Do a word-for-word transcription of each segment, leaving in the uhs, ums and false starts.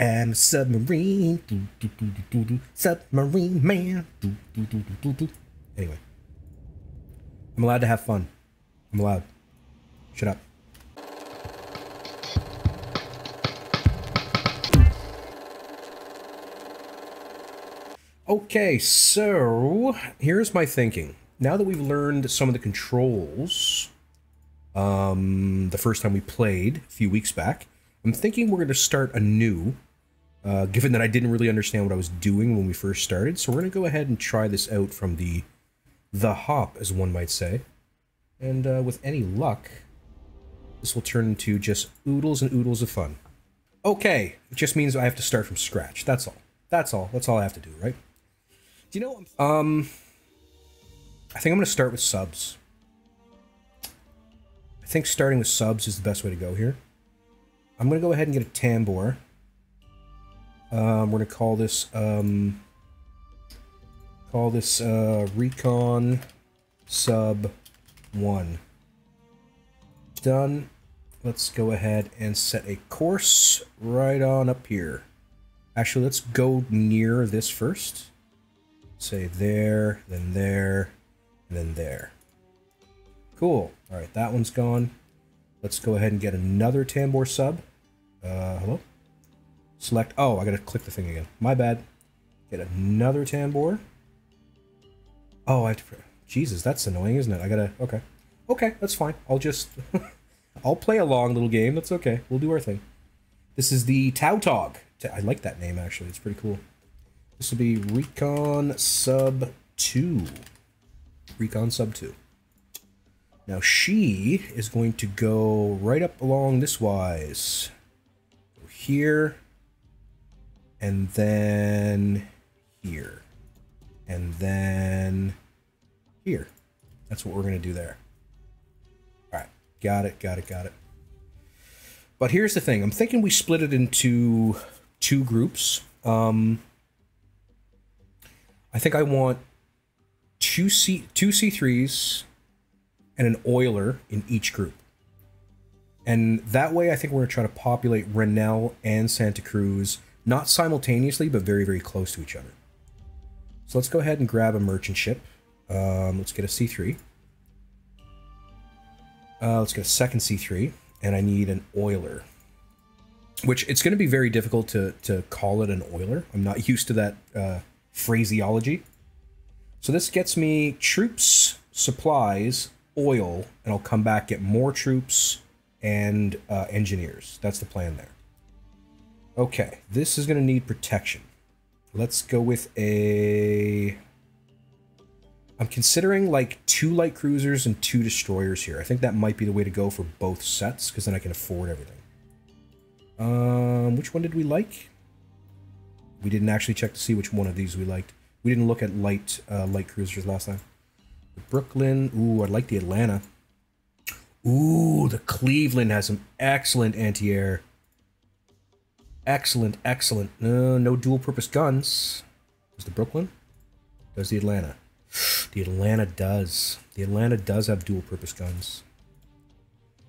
I'm a submarine. Do, do, do, do, do. Submarine man. Do, do, do, do, do. Anyway. I'm allowed to have fun. I'm allowed. Shut up. Okay, so here's my thinking. Now that we've learned some of the controls um, the first time we played a few weeks back, I'm thinking we're going to start anew, uh, given that I didn't really understand what I was doing when we first started. So we're going to go ahead and try this out from the the hop, as one might say. And uh, with any luck, this will turn into just oodles and oodles of fun. Okay, it just means I have to start from scratch. That's all. That's all. That's all I have to do, right? Do you know what I'm... Um... I think I'm going to start with subs. I think starting with subs is the best way to go here. I'm going to go ahead and get a Tambor. Um, we're going to call this, um... Call this, uh, Recon Sub one. Done. Let's go ahead and set a course right on up here. Actually, let's go near this first. Say there, then there, and then there. Cool. All right, that one's gone. Let's go ahead and get another Tambor sub. Uh, hello? Select. Oh, I gotta click the thing again. My bad. Get another Tambor. Oh, I have to. Jesus, that's annoying, isn't it? I gotta. Okay. Okay, that's fine. I'll just. I'll play a long little game. That's okay. We'll do our thing. This is the Tautog. I like that name, actually. It's pretty cool. This will be Recon Sub two. Recon Sub two. Now she is going to go right up along this wise. Go here. And then here. And then here. That's what we're going to do there. Alright. Got it, got it, got it. But here's the thing. I'm thinking we split it into two groups. Um... I think I want two C two C threes and an oiler in each group. And that way I think we're gonna try to populate Rennell and Santa Cruz, not simultaneously, but very, very close to each other. So let's go ahead and grab a merchant ship. Um, let's get a C three. Uh, let's get a second C three, and I need an oiler. Which it's gonna be very difficult to to call it an oiler. I'm not used to that uh phraseology. So this gets me troops, supplies, oil, and I'll come back, get more troops and uh, engineers. That's the plan there. Okay, this is going to need protection. Let's go with a... I'm considering like two light cruisers and two destroyers here. I think that might be the way to go for both sets, because then I can afford everything. Um, which one did we like? We didn't actually check to see which one of these we liked. We didn't look at light uh, light cruisers last time. The Brooklyn. Ooh, I like the Atlanta. Ooh, the Cleveland has some excellent anti-air. Excellent, excellent. Uh, no dual-purpose guns. Does the Brooklyn? Does the Atlanta? The Atlanta does. The Atlanta does have dual-purpose guns.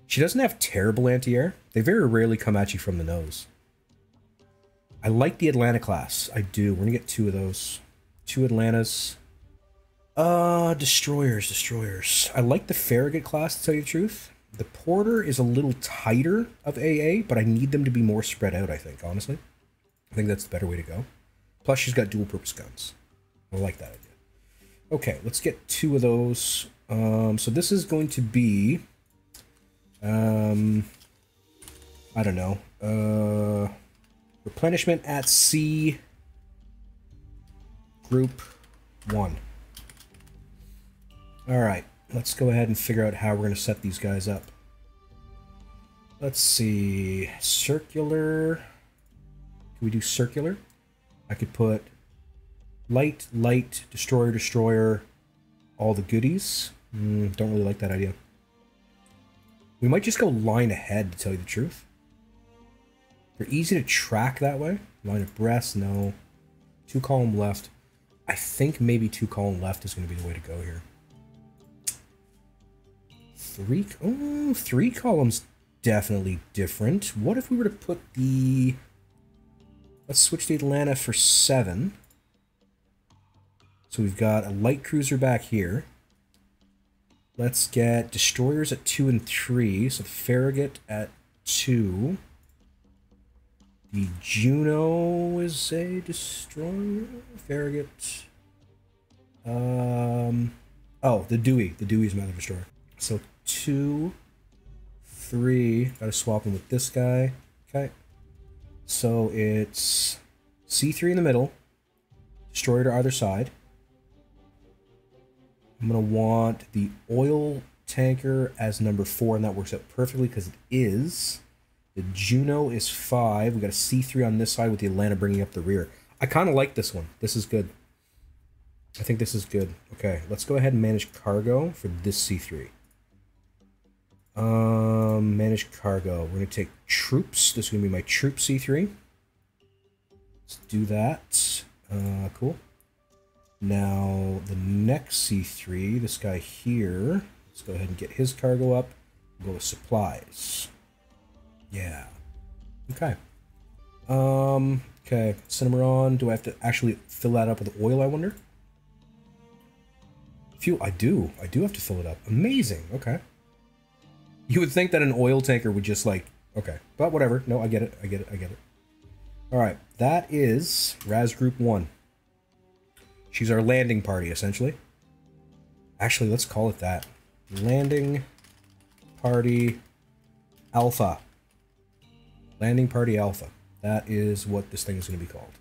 She doesn't have terrible anti-air. They very rarely come at you from the nose. I like the Atlanta class. I do. We're gonna get two of those. Two Atlantas. Uh, destroyers, destroyers. I like the Farragut class, to tell you the truth. The Porter is a little tighter of A A, but I need them to be more spread out, I think, honestly. I think that's the better way to go. Plus, she's got dual-purpose guns. I like that idea. Okay, let's get two of those. Um, so this is going to be... Um... I don't know. Uh... Replenishment at sea, group one. All right, let's go ahead and figure out how we're going to set these guys up. Let's see, circular. Can we do circular? I could put light, light, destroyer, destroyer, all the goodies. Mm, don't really like that idea. We might just go line ahead, to tell you the truth. They're easy to track that way. Line abreast, no. Two column left. I think maybe two column left is going to be the way to go here. Three, oh, three columns, definitely different. What if we were to put the Let's switch to Atlanta for seven. So we've got a light cruiser back here. Let's get destroyers at two and three. So Farragut at two. The Juno is a destroyer. Farragut. Um, oh, the Dewey. The Dewey is another destroyer. So two, three. Gotta swap them with this guy. Okay. So it's C three in the middle. Destroyer to either side. I'm gonna want the oil tanker as number four, and that works out perfectly because it is. The Juno is five. We got a C three on this side with the Atlanta bringing up the rear. I kind of like this one. This is good. I think this is good. Okay, let's go ahead and manage cargo for this C three. Um, manage cargo. We're gonna take troops. This is gonna be my troop C three. Let's do that. Uh, cool. Now, the next C three, this guy here, let's go ahead and get his cargo up. We'll go with supplies. Yeah. Okay. Um, okay. Cinnamon. Do I have to actually fill that up with oil, I wonder? Fuel. I do. I do have to fill it up. Amazing. Okay. You would think that an oil tanker would just like, okay. But whatever. No, I get it. I get it. I get it. All right. That is Raz Group one. She's our landing party, essentially. Actually, let's call it that. Landing Party Alpha. Landing Party Alpha. That is what this thing is going to be called.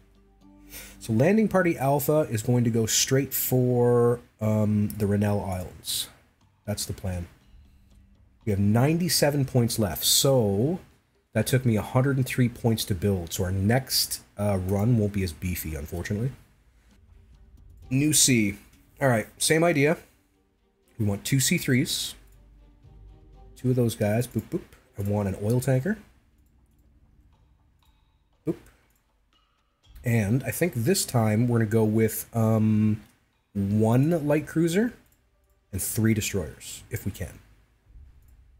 So Landing Party Alpha is going to go straight for um, the Rennell Islands. That's the plan. We have ninety-seven points left, so that took me one hundred three points to build. So our next uh, run won't be as beefy, unfortunately. New C. All right, same idea. We want two C threes. Two of those guys. Boop, boop. I want an oil tanker. Boop. And I think this time we're going to go with um, one light cruiser and three destroyers, if we can.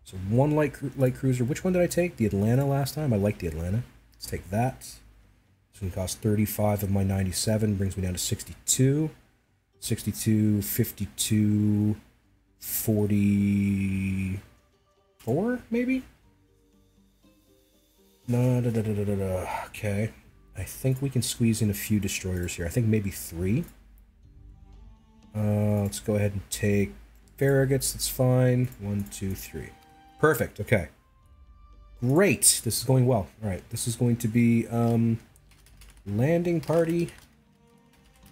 So one light, cru light cruiser. Which one did I take? The Atlanta last time. I like the Atlanta. Let's take that. It's going to cost thirty-five of my ninety-seven, brings me down to sixty-two. sixty-two, fifty-two, forty-four, maybe? No, da, da, da, da, da, da. Okay. I think we can squeeze in a few destroyers here. I think maybe three. Uh, let's go ahead and take Farraguts. That's fine. One, two, three. Perfect. Okay. Great. This is going well. All right. This is going to be... Um, Landing Party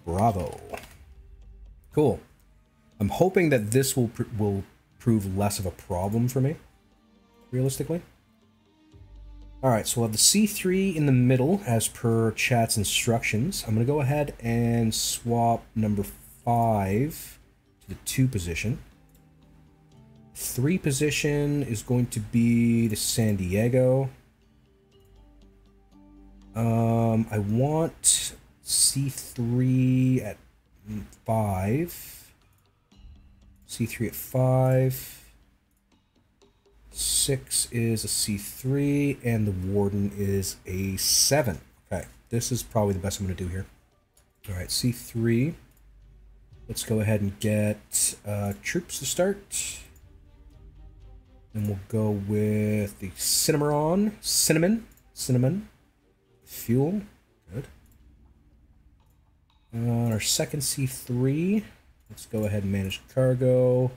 Bravo. Cool. I'm hoping that this will pr will prove less of a problem for me, realistically. All right, so we'll have the C three in the middle as per chat's instructions. I'm going to go ahead and swap number five to the two position. Three position is going to be the San Diego. Um, I want C three at five, C three at five, six is a C three, and the Warden is a seven. Okay, this is probably the best I'm going to do here. All right, C three. Let's go ahead and get uh, troops to start. And we'll go with the Cinnamon, Cinnamon, Cinnamon. Fuel, good. On uh, our second C three, let's go ahead and manage cargo.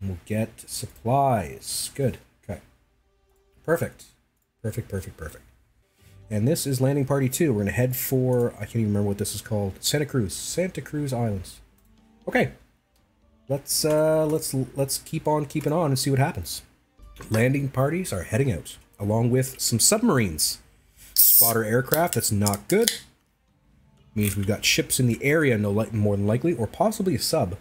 And we'll get supplies. Good. Okay. Perfect. Perfect, perfect, perfect. And this is Landing Party two. We're going to head for, I can't even remember what this is called. Santa Cruz. Santa Cruz Islands. Okay. Let's, uh, let's, let's keep on keeping on and see what happens. Landing parties are heading out, along with some submarines. Spotter aircraft, that's not good. Means we've got ships in the area, no light, more than likely, or possibly a sub.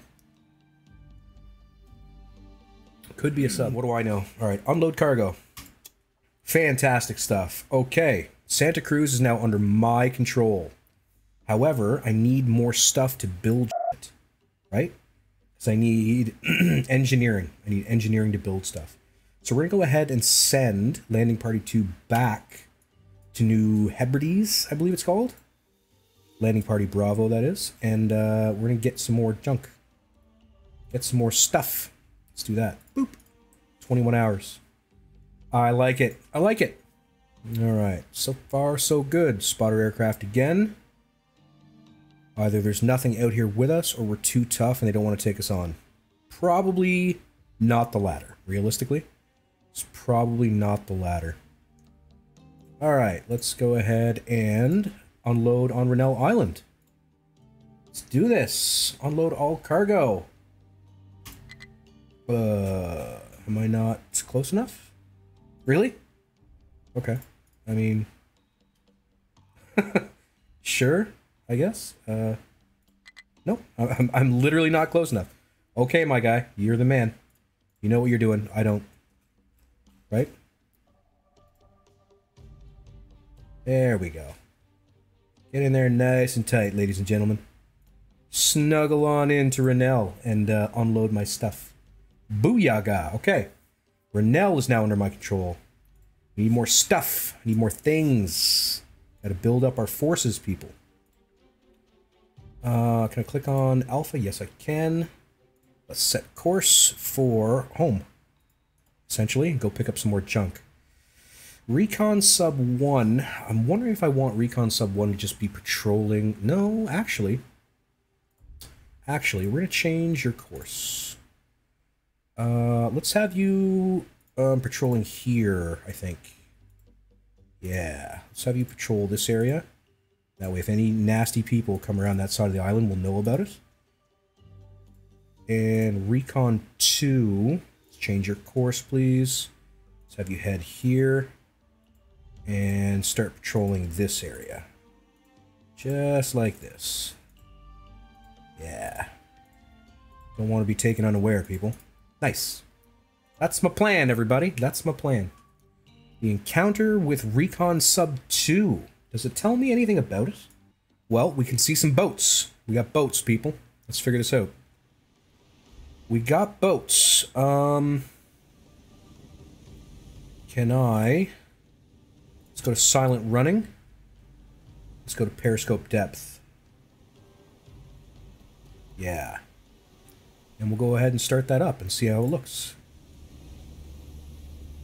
Could be a sub, what do I know? All right, unload cargo. Fantastic stuff. Okay, Santa Cruz is now under my control. However, I need more stuff to build shit, right? Because I need engineering. I need engineering to build stuff. So we're gonna go ahead and send Landing Party two back to New Hebrides, I believe it's called. Landing Party Bravo, that is. And uh, we're going to get some more junk. Get some more stuff. Let's do that. Boop. twenty-one hours. I like it. I like it. All right. So far, so good. Spotter aircraft again. Either there's nothing out here with us, or we're too tough and they don't want to take us on. Probably not the latter, realistically. It's probably not the latter. All right, let's go ahead and unload on Rennell Island. Let's do this. Unload all cargo. Uh, am I not close enough? Really? Okay. I mean, sure. I guess. Uh, no, I'm, I'm literally not close enough. Okay, my guy, you're the man. You know what you're doing. I don't. Right? There we go. Get in there nice and tight, ladies and gentlemen. Snuggle on into Rennell and uh, unload my stuff. Booyah! Okay. Rennell is now under my control. We need more stuff. We need more things. Gotta build up our forces, people. Uh, can I click on Alpha? Yes, I can. Let's set course for home, essentially, and go pick up some more junk. Recon Sub one. I'm wondering if I want Recon Sub one to just be patrolling. No, actually. Actually, we're going to change your course. Uh, let's have you um, patrolling here, I think. Yeah, let's have you patrol this area. That way, if any nasty people come around that side of the island, we'll know about it. And Recon two. Let's change your course, please. Let's have you head here. And start patrolling this area. Just like this. Yeah. Don't want to be taken unaware, people. Nice. That's my plan, everybody. That's my plan. The encounter with Recon Sub two. Does it tell me anything about it? Well, we can see some boats. We got boats, people. Let's figure this out. We got boats. Um, can I... Let's go to silent running. Let's go to periscope depth. Yeah. And we'll go ahead and start that up and see how it looks.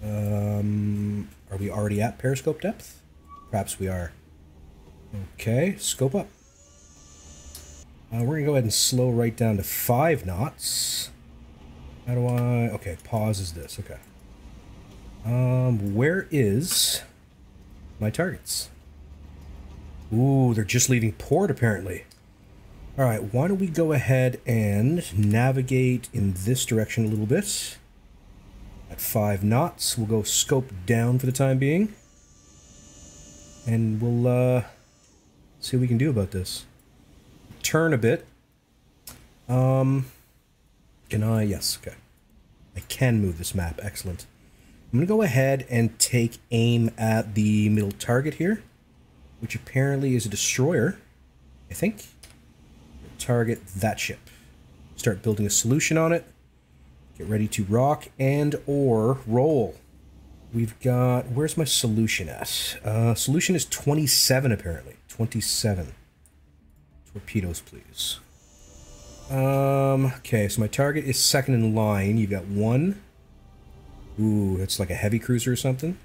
Um, are we already at periscope depth? Perhaps we are. Okay, scope up. Uh, we're gonna go ahead and slow right down to five knots. How do I... Okay, pause is this. Okay. Um, where is my targets? Ooh, they're just leaving port, apparently. All right, why don't we go ahead and navigate in this direction a little bit. At five knots, we'll go scope down for the time being. And we'll uh, see what we can do about this. Turn a bit. Um, can I? Yes, okay. I can move this map. Excellent. I'm going to go ahead and take aim at the middle target here, which apparently is a destroyer, I think. Target that ship. Start building a solution on it. Get ready to rock and or roll. We've got... Where's my solution at? Uh, solution is twenty-seven, apparently. twenty-seven. Torpedoes, please. Um, okay, so my target is second in line. You've got one. Ooh, that's like a heavy cruiser or something.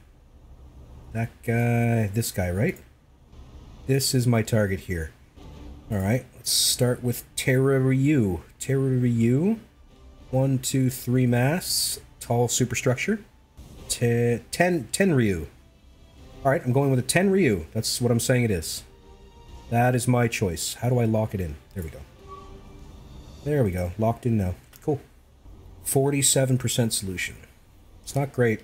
That guy... This guy, right? This is my target here. Alright, let's start with Tenryu. Tenryu. One, two, three masts. Tall superstructure. Ten, ten, Tenryu. Alright, I'm going with a Tenryu. That's what I'm saying it is. That is my choice. How do I lock it in? There we go. There we go. Locked in now. Cool. forty-seven percent solution. It's not great.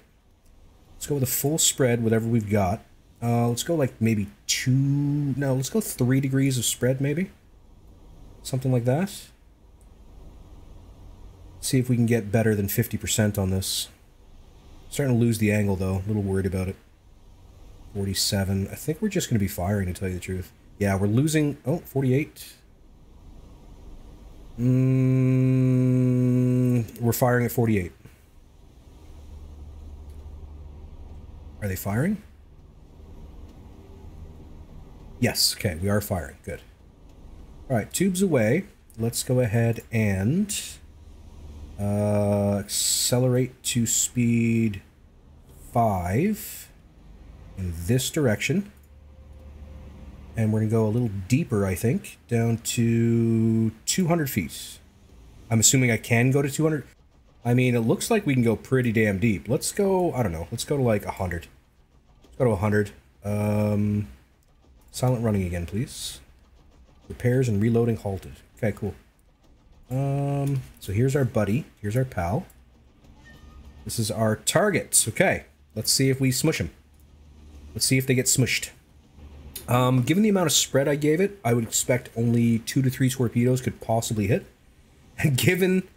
Let's go with a full spread, whatever we've got. Uh, let's go like maybe two... No, let's go three degrees of spread, maybe. Something like that. Let's see if we can get better than fifty percent on this. Starting to lose the angle, though. A little worried about it. forty-seven. I think we're just going to be firing, to tell you the truth. Yeah, we're losing... Oh, forty-eight. Mm, we're firing at forty-eight. Are they firing? Yes, okay, we are firing. Good. All right, tubes away. Let's go ahead and uh, accelerate to speed five in this direction. And we're going to go a little deeper, I think, down to two hundred feet. I'm assuming I can go to two hundred. I mean, it looks like we can go pretty damn deep. Let's go, I don't know, let's go to like one hundred. Let's go to one hundred. Um, silent running again, please. Repairs and reloading halted. Okay, cool. Um, so here's our buddy. Here's our pal. This is our targets. Okay, let's see if we smush them. Let's see if they get smushed. Um, given the amount of spread I gave it, I would expect only two to three torpedoes could possibly hit. And given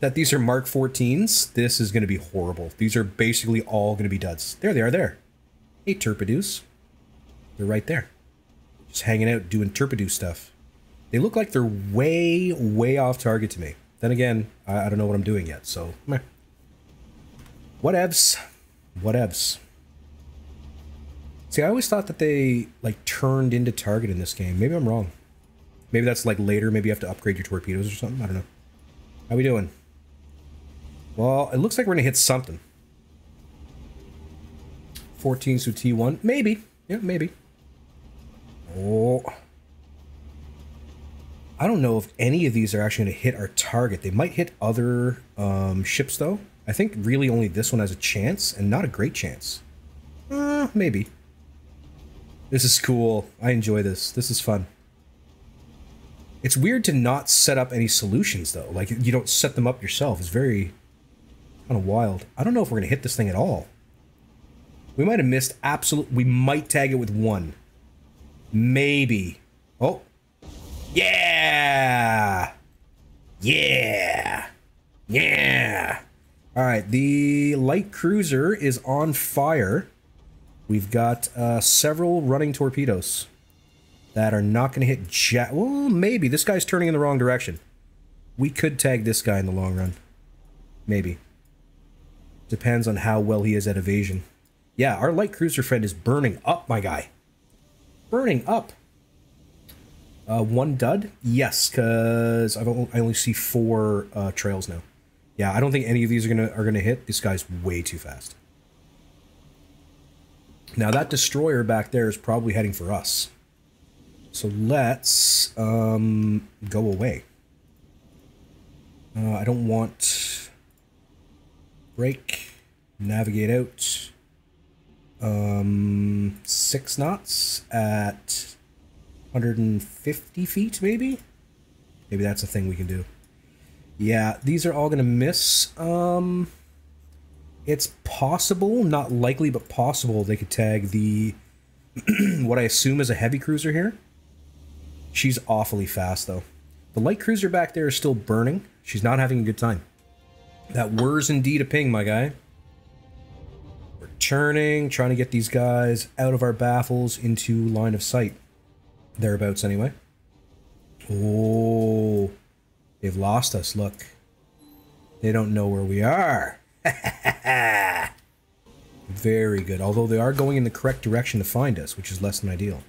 that these are Mark fourteens, this is going to be horrible. These are basically all going to be duds. There they are there. Hey, torpedoes. They're right there. Just hanging out doing torpedo stuff. They look like they're way, way off target to me. Then again, I, I don't know what I'm doing yet, so... Meh. Whatevs. Whatevs. See, I always thought that they, like, turned into target in this game. Maybe I'm wrong. Maybe that's, like, later. Maybe you have to upgrade your torpedoes or something. I don't know. How we doing? Well, it looks like we're going to hit something. fourteens to T one. Maybe. Yeah, maybe. Oh... I don't know if any of these are actually going to hit our target. They might hit other um, ships, though. I think really only this one has a chance, and not a great chance. Uh, maybe. This is cool. I enjoy this. This is fun. It's weird to not set up any solutions, though. Like, you don't set them up yourself. It's very kind of wild. I don't know if we're going to hit this thing at all. We might have missed absolute... We might tag it with one. Maybe. Oh. Yeah! Yeah! Yeah! Alright, the light cruiser is on fire. We've got uh, several running torpedoes that are not going to hit jack. Well, maybe. This guy's turning in the wrong direction. We could tag this guy in the long run. Maybe. Depends on how well he is at evasion. Yeah, our light cruiser friend is burning up, my guy. Burning up. Uh, one dud? Yes, because I only see four uh, trails now. Yeah, I don't think any of these are gonna are gonna hit. This guy's way too fast. Now that destroyer back there is probably heading for us. So let's um, go away. Uh, I don't want break. Navigate out. Um, six knots at. one hundred fifty feet, maybe? Maybe that's a thing we can do. Yeah, these are all going to miss. Um, it's possible, not likely, but possible they could tag the... what I assume is a heavy cruiser here. She's awfully fast, though. The light cruiser back there is still burning. She's not having a good time. That whir's indeed a ping, my guy. We're turning, trying to get these guys out of our baffles into line of sight. Thereabouts, anyway. Oh, they've lost us. Look, they don't know where we are. Very good. Although they are going in the correct direction to find us, which is less than ideal.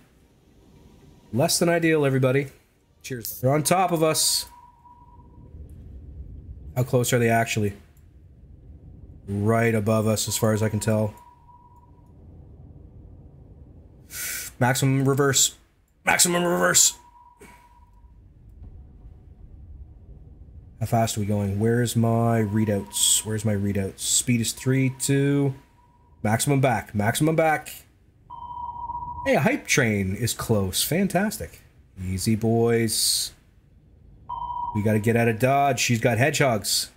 Less than ideal, everybody. Cheers. They're on top of us. How close are they actually? Right above us, as far as I can tell. Maximum reverse. Maximum reverse. How fast are we going? Where's my readouts? Where's my readouts? Speed is three, two. Maximum back. Maximum back. Hey, a hype train is close. Fantastic. Easy, boys. We got to get out of dodge. She's got hedgehogs.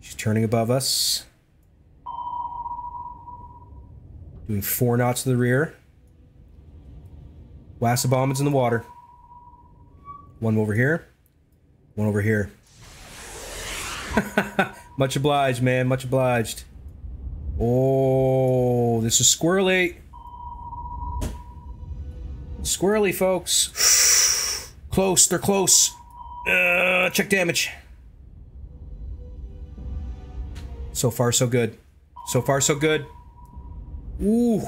She's turning above us. Doing four knots to the rear. Blast bombs in the water. One over here. One over here. Much obliged, man. Much obliged. Oh, this is squirrely. Squirrely, folks. Close. They're close. Uh, check damage. So far, so good. So far, so good. Ooh.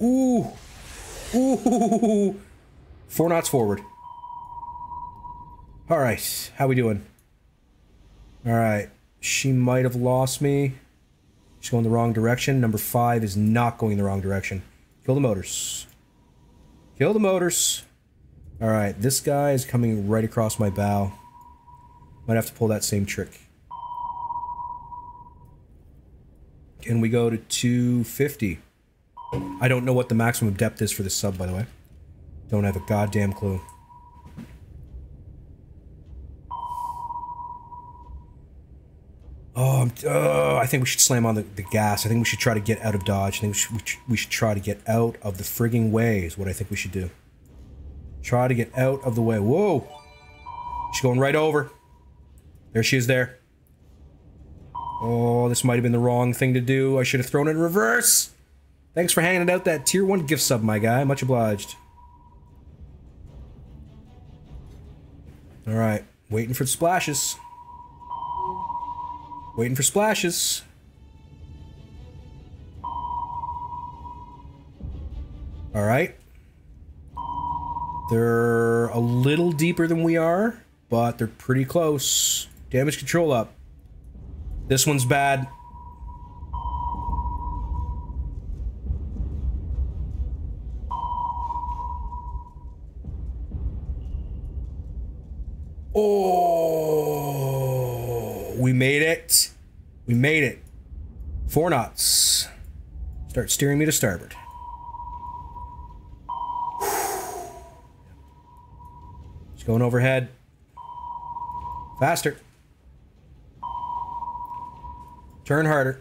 Ooh. Ooh, four knots forward. All right, how we doing? All right, she might have lost me. She's going the wrong direction. Number five is not going the wrong direction. Kill the motors. Kill the motors. All right, this guy is coming right across my bow. Might have to pull that same trick. Can we go to two fifty? I don't know what the maximum depth is for this sub, by the way. Don't have a goddamn clue. Oh, I'm, uh, I think we should slam on the, the gas. I think we should try to get out of Dodge. I think we should, we, should, we should try to get out of the frigging way is what I think we should do. Try to get out of the way. Whoa! She's going right over. There she is there. Oh, this might have been the wrong thing to do. I should have thrown it in reverse. Thanks for hanging out that tier one gift sub, my guy. Much obliged. All right, waiting for splashes. Waiting for splashes. All right. They're a little deeper than we are, but they're pretty close. Damage control up. This one's bad. Oh, we made it. We made it. Four knots. Start steering me to starboard. It's going overhead. Faster. Turn harder.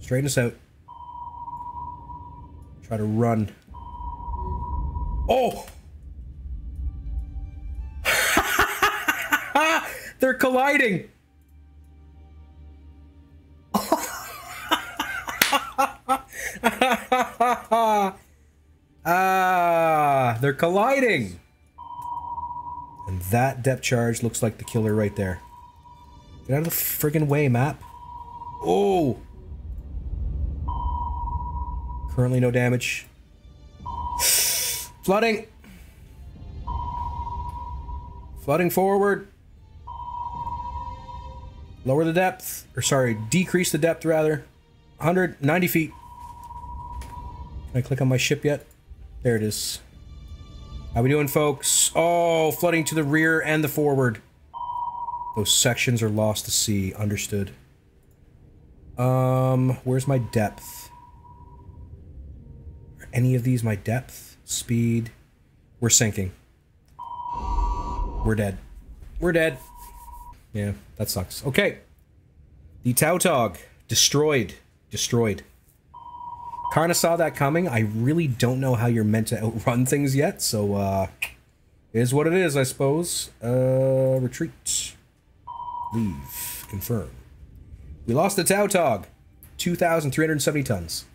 Straighten us out. Try to run. Oh! They're colliding! Ah, they're colliding! And that depth charge looks like the killer right there. Get out of the friggin' way, map. Oh! Currently no damage. Flooding! Flooding forward. Lower the depth. Or sorry, decrease the depth rather. one hundred ninety feet. Can I click on my ship yet? There it is. How we doing, folks? Oh, flooding to the rear and the forward. Those sections are lost to sea. Understood. Um, where's my depth? Are any of these my depth? Speed? We're sinking. We're dead. We're dead. Yeah, that sucks. Okay. The Tautog. Destroyed. Destroyed. Kind of saw that coming. I really don't know how you're meant to outrun things yet, so uh, it is what it is, I suppose. Uh, retreat. Leave. Confirm. We lost the Tautog. two thousand three hundred seventy tons.